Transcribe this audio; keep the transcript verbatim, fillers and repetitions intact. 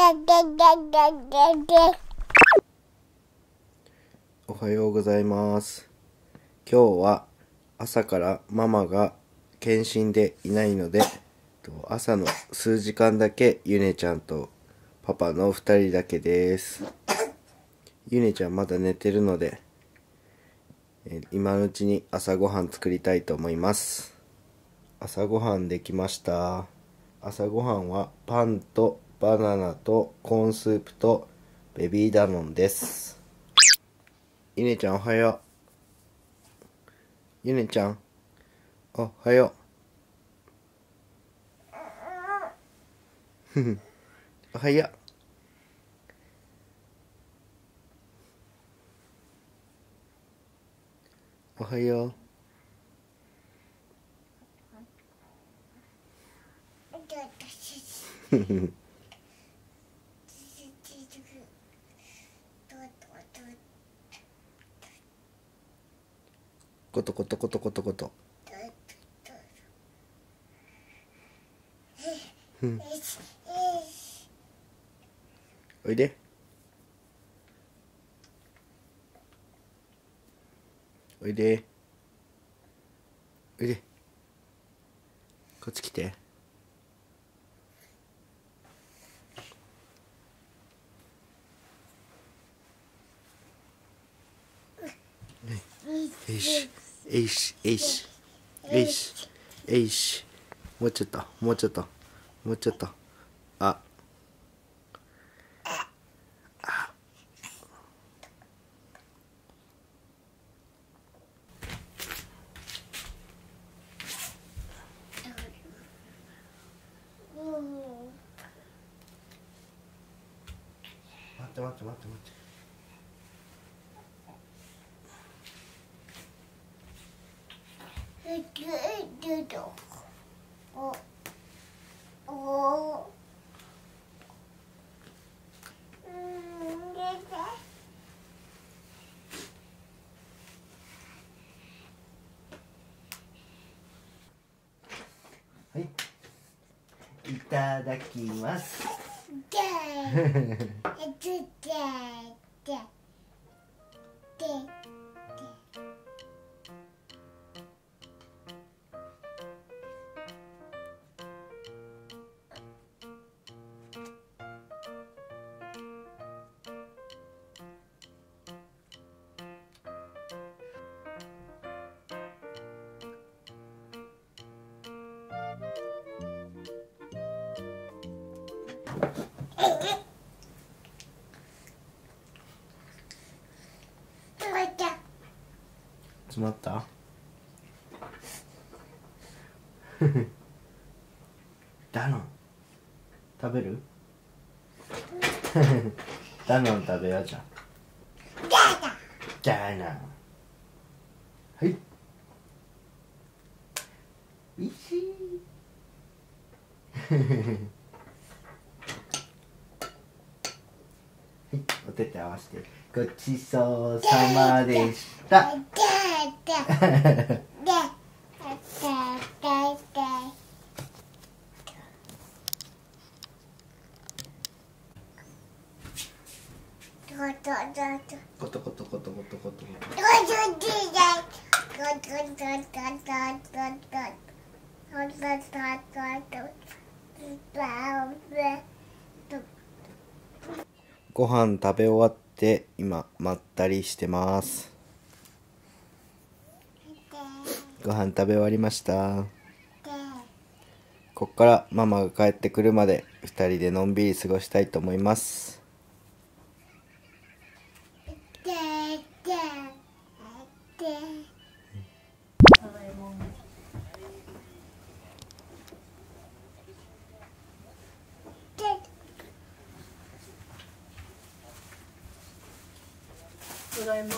おはようございます。今日は朝からママが健診でいないので、朝の数時間だけゆねちゃんとパパのふたりだけです。ゆねちゃんまだ寝てるので、今のうちに朝ごはん作りたいと思います。朝ごはんできました。朝ごはんはパンとバナナとコーンスープとベビーダノンです。ゆねちゃんおはよう。ゆねちゃん、おはよう。おはよう。おはよう。ふふふ。コトコトコトコトコト。おいで。おいで。おいで。こっち来て。えいし、えいし、えいし、えいし、えいし、もうちょっと、もうちょっと、もうちょっと、あ、あ、待って待って待って待って。はい、いただきます。詰まった？ダノン食べる？ダノン食べようじゃん。ダノン。はい。おいしい。お手手合わせてごちそうさまでした。コトコトコトコトコト。ご飯食べ終わって今まったりしてます。ご飯食べ終わりました。こっからママが帰ってくるまでふたりでのんびり過ごしたいと思います。ただいま。